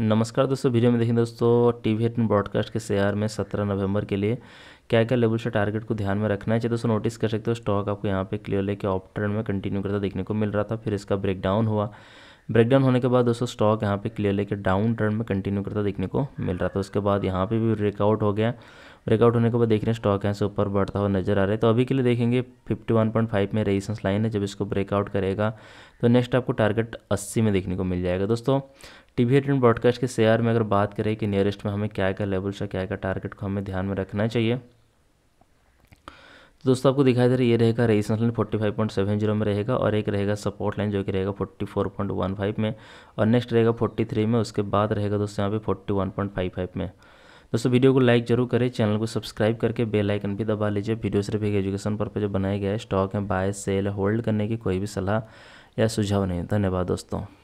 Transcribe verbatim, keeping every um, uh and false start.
नमस्कार दोस्तों, वीडियो में देखिए दोस्तों टीवी अठारह ब्रॉडकास्ट के शेयर में सत्रह नवंबर के लिए क्या क्या लेवल से टारगेट को ध्यान में रखना है। चाहिए दोस्तों नोटिस कर सकते हो, स्टॉक आपको यहाँ पे क्लियर लेके ऑफ ट्रेंड में कंटिन्यू करता देखने को मिल रहा था, फिर इसका ब्रेकडाउन हुआ। ब्रेकडाउन होने के बाद दोस्तों स्टॉक यहाँ पे क्लियर लेके डाउन ट्रेंड में कंटिन्यू करता देखने को मिल रहा था। उसके बाद यहाँ पे भी ब्रेकआउट हो गया। ब्रेकआउट होने के बाद देख रहे हैं स्टॉक यहाँ से ऊपर बढ़ता हुआ नजर आ रहा है। तो अभी के लिए देखेंगे इक्यावन पॉइंट पाँच में रेजिस्टेंस लाइन है, जब इसको ब्रेकआउट करेगा तो नेक्स्ट आपको टारगेट अस्सी में देखने को मिल जाएगा। दोस्तों टीवी अठारह ब्रॉडकास्ट के शेयर में अगर बात करें कि नियरेस्ट में हमें क्या क्या लेवल से क्या क्या टारगेट को हमें ध्यान में रखना चाहिए, तो दोस्तों आपको दिखाई दे रहा है ये रहेगा रेजिस्टेंस लाइन पैंतालीस पॉइंट सत्तर में रहेगा, और एक रहेगा सपोर्ट लाइन जो कि रहेगा चौवालीस पॉइंट पंद्रह में, और नेक्स्ट रहेगा तैंतालीस में। उसके बाद रहेगा दोस्तों यहाँ पे इकतालीस पॉइंट पचपन में। दोस्तों वीडियो को लाइक जरूर करें, चैनल को सब्सक्राइब करके बेल आइकन भी दबा लीजिए। वीडियो सिर्फ एक एजुकेशन पर्पज बनाया गया है। स्टॉक में बाय सेल होल्ड करने की कोई भी सलाह या सुझाव नहीं। धन्यवाद दोस्तों।